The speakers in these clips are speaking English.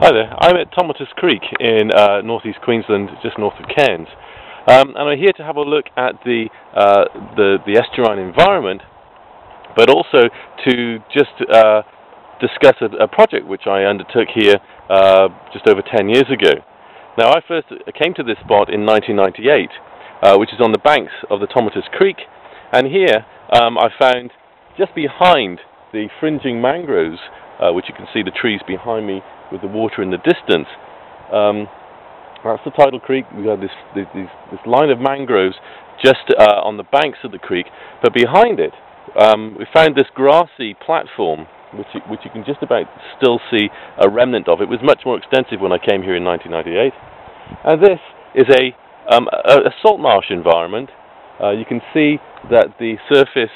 Hi there, I'm at Thomatis Creek in northeast Queensland, just north of Cairns, and I'm here to have a look at the estuarine environment, but also to just discuss a project which I undertook here just over 10 years ago. Now, I first came to this spot in 1998, which is on the banks of the Thomatis Creek, and here I found just behind the fringing mangroves, which you can see the trees behind me with the water in the distance. That's the Tidal Creek. We've got this line of mangroves just on the banks of the creek, but behind it we found this grassy platform which you can just about still see a remnant of. It was much more extensive when I came here in 1998. And this is a salt marsh environment. You can see that the surface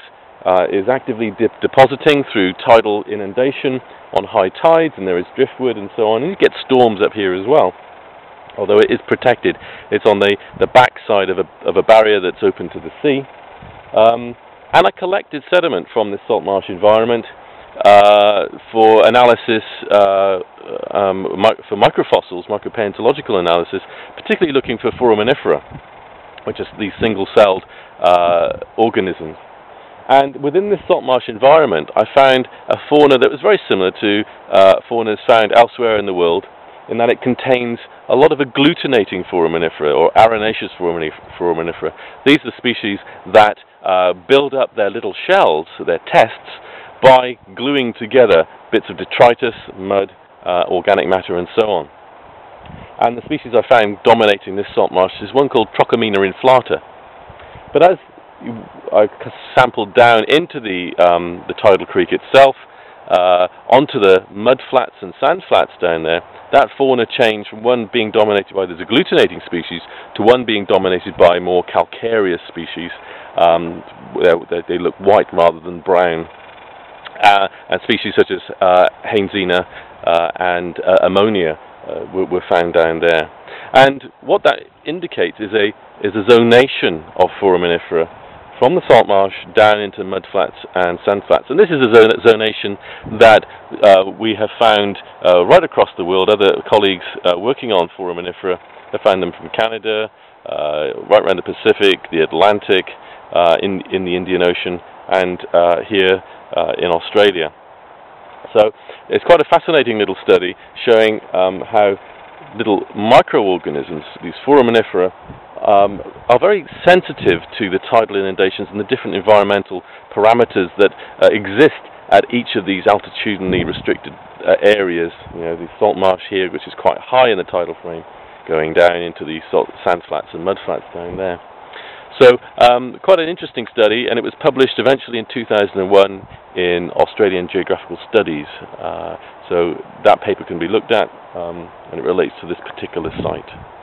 is actively depositing through tidal inundation on high tides, and there is driftwood and so on, and you get storms up here as well, although it is protected. It's on the back side of a barrier that's open to the sea, and I collected sediment from this salt marsh environment for analysis, for microfossils, micropaleontological analysis, particularly looking for foraminifera, which is these single-celled organisms. And within this salt marsh environment, I found a fauna that was very similar to faunas found elsewhere in the world, in that it contains a lot of agglutinating foraminifera, or arenaceous foraminifera. These are species that build up their little shells, their tests, by gluing together bits of detritus, mud, organic matter, and so on. And the species I found dominating this salt marsh is one called Trochammina inflata. But as I sampled down into the tidal creek itself, onto the mud flats and sand flats down there, that fauna changed from one being dominated by this agglutinating species to one being dominated by more calcareous species. They look white rather than brown. And species such as Hanesina and Ammonia were found down there. And what that indicates is a zonation of foraminifera from the salt marsh down into mud flats and sand flats. And this is a zonation that we have found right across the world. Other colleagues working on foraminifera have found them from Canada, right around the Pacific, the Atlantic, in the Indian Ocean, and here in Australia. So it's quite a fascinating little study showing how little microorganisms, these foraminifera, are very sensitive to the tidal inundations and the different environmental parameters that exist at each of these altitudinally restricted areas. You know, the salt marsh here, which is quite high in the tidal frame, going down into the sand flats and mud flats down there. So quite an interesting study, and it was published eventually in 2001 in Australian Geographical Studies. So that paper can be looked at, and it relates to this particular site.